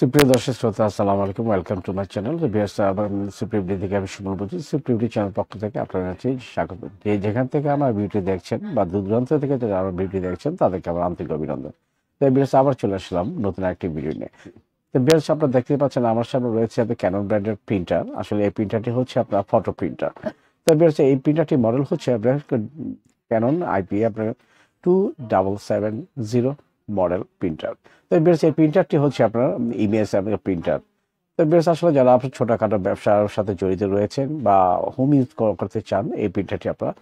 সুপ্রিয় দর্শক শ্রোতা আসসালামু আলাইকুম welcome to my channel viewers সুপ্রিভলি থেকে আমি সুমন বলছি সুপ্রিভলি চ্যানেল পক্ষ থেকে আপনাদেরকে স্বাগত যে যেখান থেকে আমার ভিডিও দেখছেন বা দূরদূরান্ত থেকে যারা আমার ভিডিও দেখছেন তাদেরকে আমার আন্তরিক অভিনন্দন তো ভিউয়ার্স আবার চলে আসলাম নতুন একটা ভিডিও নিয়ে তো ভিউয়ার্স আপনারা দেখতে পাচ্ছেন আমার সামনে রয়েছে একটা Canon ব্র্যান্ডের প্রিন্টার আসলে এই প্রিন্টারটি হচ্ছে আপনার ফটো প্রিন্টার তো ভিউয়ার্স এই প্রিন্টারটি মডেল হচ্ছে আপনার Canon IP2770 মডেল প্রিন্টার তো ভিউয়ার্স এই প্রিন্টারটি হচ্ছে আপনার ইমেজ এর প্রিন্টার তো ভিউয়ার্স আসলে যারা আপনারা ছোটখাটো ব্যবসার সাথে জড়িত রয়েছেন বা হোম ইউজ করতে চান এই প্রিন্টারটি আপনারা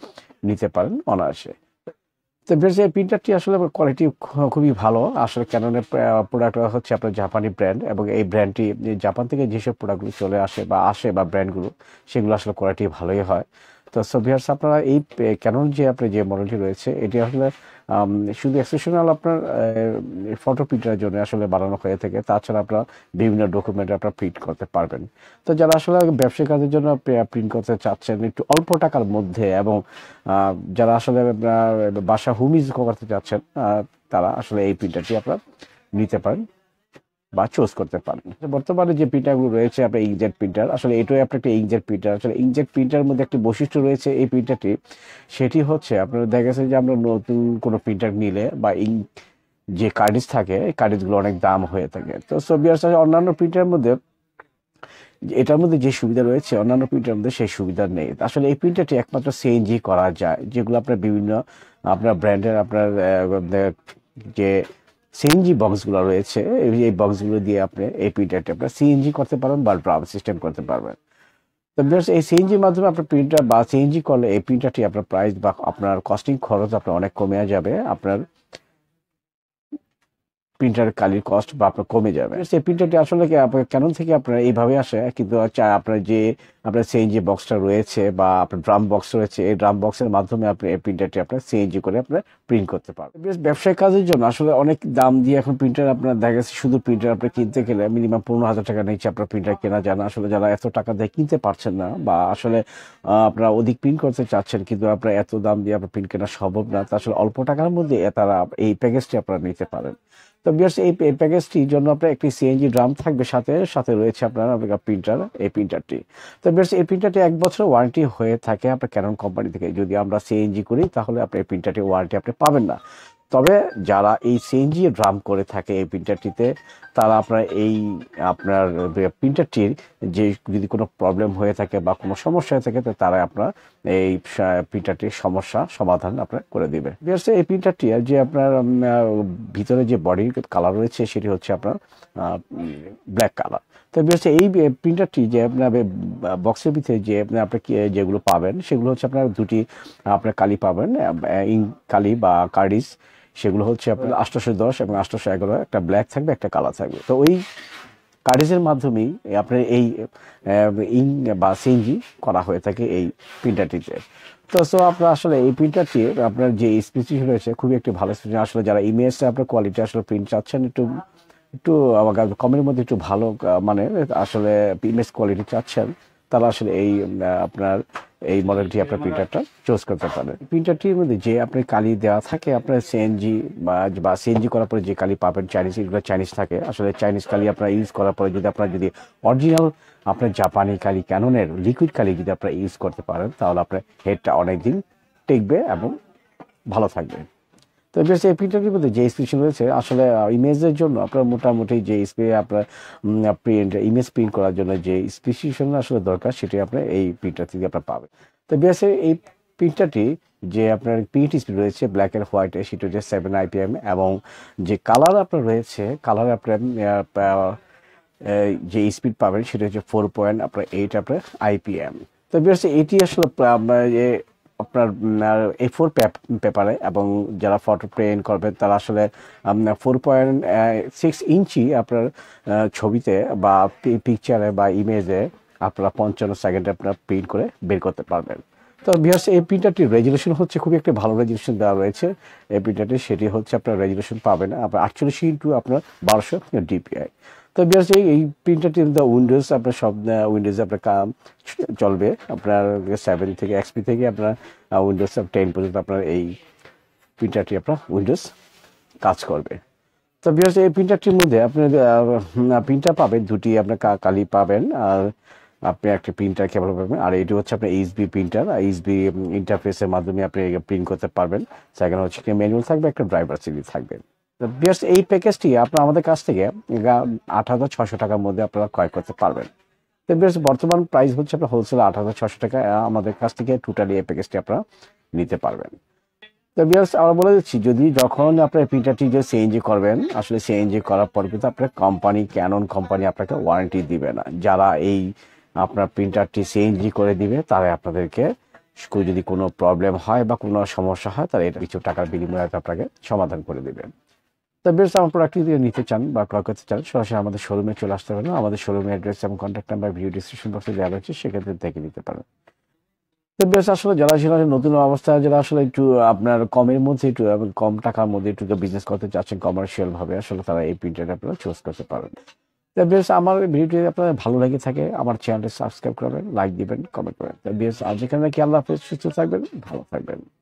নিতে পারেন অনায়াসে তো ভিউয়ার্স এই প্রিন্টারটি আসলে কোয়ালিটি খুবই ভালো আসলে ক্যাননের প্রোডাক্ট হচ্ছে আপনার জাপানি ব্র্যান্ড এবং এই ব্র্যান্ডটি জাপান থেকে যেসব প্রোডাক্টগুলো চলে আসে বা ব্র্যান্ডগুলো সেগুলো আসলে কোয়ালিটি ভালোই হয় তো সো ভিউয়ার্স আপনারা এই ক্যানন যে আপনাদের যে মডেলটি রয়েছে এটি আসলে শুধু এক্সেপশনাল আপনার ফটো প্রিন্টারের জন্য আসলে বানানো হয়ে থাকে তাছাড়া আপনারা বিভিন্ন ডকুমেন্ট আপনারা প্রিন্ট করতে পারবেন তো যারা আসলে ব্যবসা কাজের জন্য প্রিন্ট করতে চাচ্ছেন একটু অল্প টাকার মধ্যে এবং যারা আসলে বাসা হোম ইউজ করতে চাচ্ছেন তারা আসলে এই প্রিন্টারটি আপনারা নিতে পারেন বা চুজ করতে পারেন বর্তমানে যে প্রিন্টারগুলো রয়েছে আপনার ইঙ্কজেট প্রিন্টার আসলে এটাই আপনার একটা ইঙ্কজেট প্রিন্টার আসলে ইঙ্কজেট প্রিন্টারের মধ্যে একটি বৈশিষ্ট্য রয়েছে এই প্রিন্টারটি সেটি হচ্ছে আপনারা দেখা গেছে যে আমরা নতুন কোনো প্রিন্টার নিলে বা ইঙ্ক যে কার্ডিজ থাকে এই কার্ডিজগুলো অনেক দাম হয়ে থাকে তো সোভিয়ার্স অন্যান্য প্রিন্টারের মধ্যে এটার মধ্যে যে সুবিধা রয়েছে অন্যান্য প্রিন্টারের মধ্যে সেই সুবিধা নেই আসলে এই প্রিন্টারটি একমাত্র সিএনজি করা যায় যেগুলো আপনার বিভিন্ন আপনার ব্র্যান্ডের আপনার যে সিএনজি বক্সগুলো রয়েছে এই বক্সগুলো দিয়ে আপনি এই প্রিন্টারটি আপনারা সিএনজি করতে পারবেন বা ড্রাম সিস্টেম করতে পারবেন তো ভিউয়ার্স এই সিএনজির মাধ্যমে আপনার প্রিন্টার বা সিএনজি করলে এই প্রিন্টারটি আপনার প্রাইস বা আপনার কস্টিং খরচ আপনার অনেক কমে যাবে আপনার প্রিন্টার কালির কস্ট বা আপনার কমে যাবে সেই প্রিন্টারটি আসলে Canon থেকে আপনার এইভাবে আসে কিন্তু আপনার যে আপনার সিএনজি বক্সটা রয়েছে বা আপনার ড্রাম বক্স রয়েছে এই ড্রাম বক্সের মাধ্যমে আপনি এই প্রিন্টারটি আপনার সিএনজি করে আপনার প্রিন্ট করতে পারবেন ব্যবসায়িক কাজের জন্য আসলে অনেক দাম দিয়ে এখন প্রিন্টার আপনার দেখা গেছে শুধু প্রিন্টার আপনার কিনতে গেলে মিনিমাম 15,000 টাকা নিচে আপনার প্রিন্টার কেনা যায় না আসলে যারা এত টাকা দিয়ে কিনতে পারছেন না বা আসলে আপনারা অধিক প্রিন্ট করতে চাচ্ছেন কিন্তু আপনার এত দাম দিয়ে আপনার প্রিন্ট কেনা সম্ভব না আসলে অল্প টাকার মধ্যে তারা এই প্যাকেজটি আপনারা নিতে পারেন তো ভিউয়ার্স এই প্যাকেজটির জন্য আপনার একটি সিএনজি ড্রাম থাকবে সাথে রয়েছে আপনার প্রিন্টার এই প্রিন্টারটি তো ভিউয়ার্স এই প্রিন্টারটি 1 বছর ওয়ারেন্টি হয়ে থাকে আপনার Canon কোম্পানি থেকে যদি আমরা সিএনজি করি তাহলে আপনি এই প্রিন্টারটি ওয়ারেন্টি আপনি পাবেন না তবে যারা এই সিএনজি ড্রাম করে থাকে এই প্রিন্টারটিতে তারা আপনার এই আপনার প্রিন্টারটির যে যদি কোনো প্রবলেম হয়ে থাকে বা কোনো সমস্যা হয়ে থাকে তারা আপনার এই প্রিন্টারটির সমস্যা সমাধান আপনার করে দেবে ভিউয়ার্স এই প্রিন্টারটি যে আপনার ভিতরে যে বডির কালার রয়েছে সেটি হচ্ছে আপনার ব্ল্যাক কালার তো ভিউয়ার্স এই প্রিন্টারটি যে আপনার বক্সের ভিতরে যে আপনি যেগুলো পাবেন সেগুলো হচ্ছে আপনার দুটি আপনার কালি পাবেন কালি বা কার্ডিজ সেগুলো হচ্ছে আপনার 810 এবং 811 একটা ব্ল্যাক থাকবে একটা কালার থাকবে তো ওই কার্ডিজের মাধ্যমেই আপনার এই ইঙ্ক বা সিএনজি করা হয়ে থাকে এই প্রিন্টারটিতে তো সো আপনার আসলে এই প্রিন্টারটি আপনার যে স্পেসিফিক রয়েছে খুবই একটি ভালো স্পেসিফিক আসলে যারা ইমেজটা আপনার কোয়ালিটি আসলে প্রিন্ট চাচ্ছেন একটু কমের মধ্যে একটু ভালো মানে আসলে ইমেজ কোয়ালিটি চাচ্ছেন তারা আসলে এই আপনার এই মডেলটি আপনার প্রিন্টারটা চুজ করতে পারেন প্রিন্টারটির মধ্যে যে আপনার কালি দেওয়া থাকে আপনার সিএনজি বা সিএনজি করার পরে যে কালি পাবেন চাইনিজ এগুলো চাইনিজ থাকে আসলে চাইনিজ কালি আপনার ইউজ করার পরে যদি আপনার যদি অরিজিনাল আপনার জাপানি কালি ক্যাননের লিকুইড কালি যদি আপনার ইউজ করতে পারেন তাহলে আপনার হেডটা অনেক দিন টিকবে এবং ভালো থাকবে তো বেশ এই প্রিন্টারটির মধ্যে যে স্পেশাল রয়েছে আসলে ইমেজের জন্য আপনার মোটামুটি যে আপনার প্রিন্ট ইমেজ প্রিন্ট করার জন্য যে স্পেসিফিকেশন আসলে দরকার সেটি আপনার এই প্রিন্টার থেকে আপনার পাবেন তো বেশ এই প্রিন্টারটি যে আপনার প্রিন্ট স্পিড রয়েছে ব্ল্যাক অ্যান্ড হোয়াইটে সেটি হচ্ছে 7 IPM এবং যে কালার আপনার রয়েছে কালার আপনার যে স্পিড পাবেন সেটা হচ্ছে 4.8 আপনার IPM তো বেশ এটি আসলে আপনার A4 পেপারে এবং যারা ফটো প্রিন্ট করবেন তারা আসলে 4.6 ইঞ্চি আপনার ছবিতে বা পিকচারে বা ইমেজে আপনারা 55 সেকেন্ডে আপনার প্রিন্ট করে বের করতে পারবেন তো ভিউয়ার্স এই প্রিন্টারটির রেজুলেশন হচ্ছে খুবই একটা ভালো রেজুলেশন দেওয়া রয়েছে এই প্রিন্টারটি সেটি হচ্ছে আপনার রেজুলেশন পাবেন আপনার 48x আপনার 1200 DPI তো ভিউয়ার্স এই প্রিন্টারটি উইন্ডোজ আপনার সব উইন্ডোজে আপনার কাম চলবে আপনার 7 থেকে XP থেকে আপনার উইন্ডোজ 10 পর্যন্ত আপনার এই প্রিন্টারটি আপনার উইন্ডোজ কাজ করবে তো বিশেষ এই প্রিন্টারটির মধ্যে আপনি প্রিন্টার পাবেন দুটি, আপনার কালি পাবেন আর আপনি একটা প্রিন্টার কেবল পাবেন। আর এটি হচ্ছে আপনার এইচবি প্রিন্টার, এইচবি ইন্টারফেসের মাধ্যমে আপনি প্রিন্ট করতে পারবেন। সেখানে হচ্ছে ম্যানুয়াল থাকবে, একটা ড্রাইভার সিডি থাকবে। তো বিশেষ এই প্যাকেজটি আপনার আমাদের কাছ থেকে 8,600 টাকার মধ্যে আপনারা ক্রয় করতে পারবেন। তো বিশেষ বর্তমান প্রাইস হচ্ছে আপনার হোলসেল 8,600 টাকা, আমাদের কাছ থেকে টোটালি এই প্যাকেজটি আপনারা নিতে পারবেন। তো বিয়ার্স আমরা বলে দিচ্ছি, যখন আপনার প্রিন্টারটি সিএনজি করবেন, আসলে সিএনজি করার পর কিন্তু আপনার কোম্পানি ক্যানন কোম্পানি আপনাকে ওয়ারেন্টি দিবে না। যারা এই আপনার প্রিন্টারটি সিএনজি করে দিবে তারাই আপনাদেরকে যদি কোনো প্রবলেম হয় বা কোনো সমস্যা হয় তারা এটা কিছু টাকার বিনিময়ে আপনাকে সমাধান করে দেবে। তো বিয়ার্স আমার প্রোডাক্টটি যদি নিতে চান বা ক্রয় করতে চান সরাসরি আমাদের শোরুমে চলে আসতে পারেন। আমাদের শোরুমের অ্যাড্রেস এবং কন্ট্যাক্ট নাম্বার ভিডিও ডিসক্রিপশন বক্সে দেওয়া রয়েছে, সেক্ষেত্রে দেখে নিতে পারেন। তো বেশ আসলে যারা নতুন অবস্থায় যারা আসলে একটু আপনার কমের মধ্যে একটু কম টাকার মধ্যে একটু বিজনেস করতে চাচ্ছেন কমার্শিয়াল ভাবে, আসলে তারা এই প্রিন্টারটা আপনারা চুজ করতে পারেন। তো বেশ আমার ভিডিওটি আপনাদের ভালো লাগে থাকে আমার চ্যানেলটি সাবস্ক্রাইব করবেন, লাইক দিবেন, কমেন্ট করবেন। তো বেশ আজ এখানে কি আল্লাহ হাফেজ, সুস্থ থাকবেন, ভালো থাকবেন।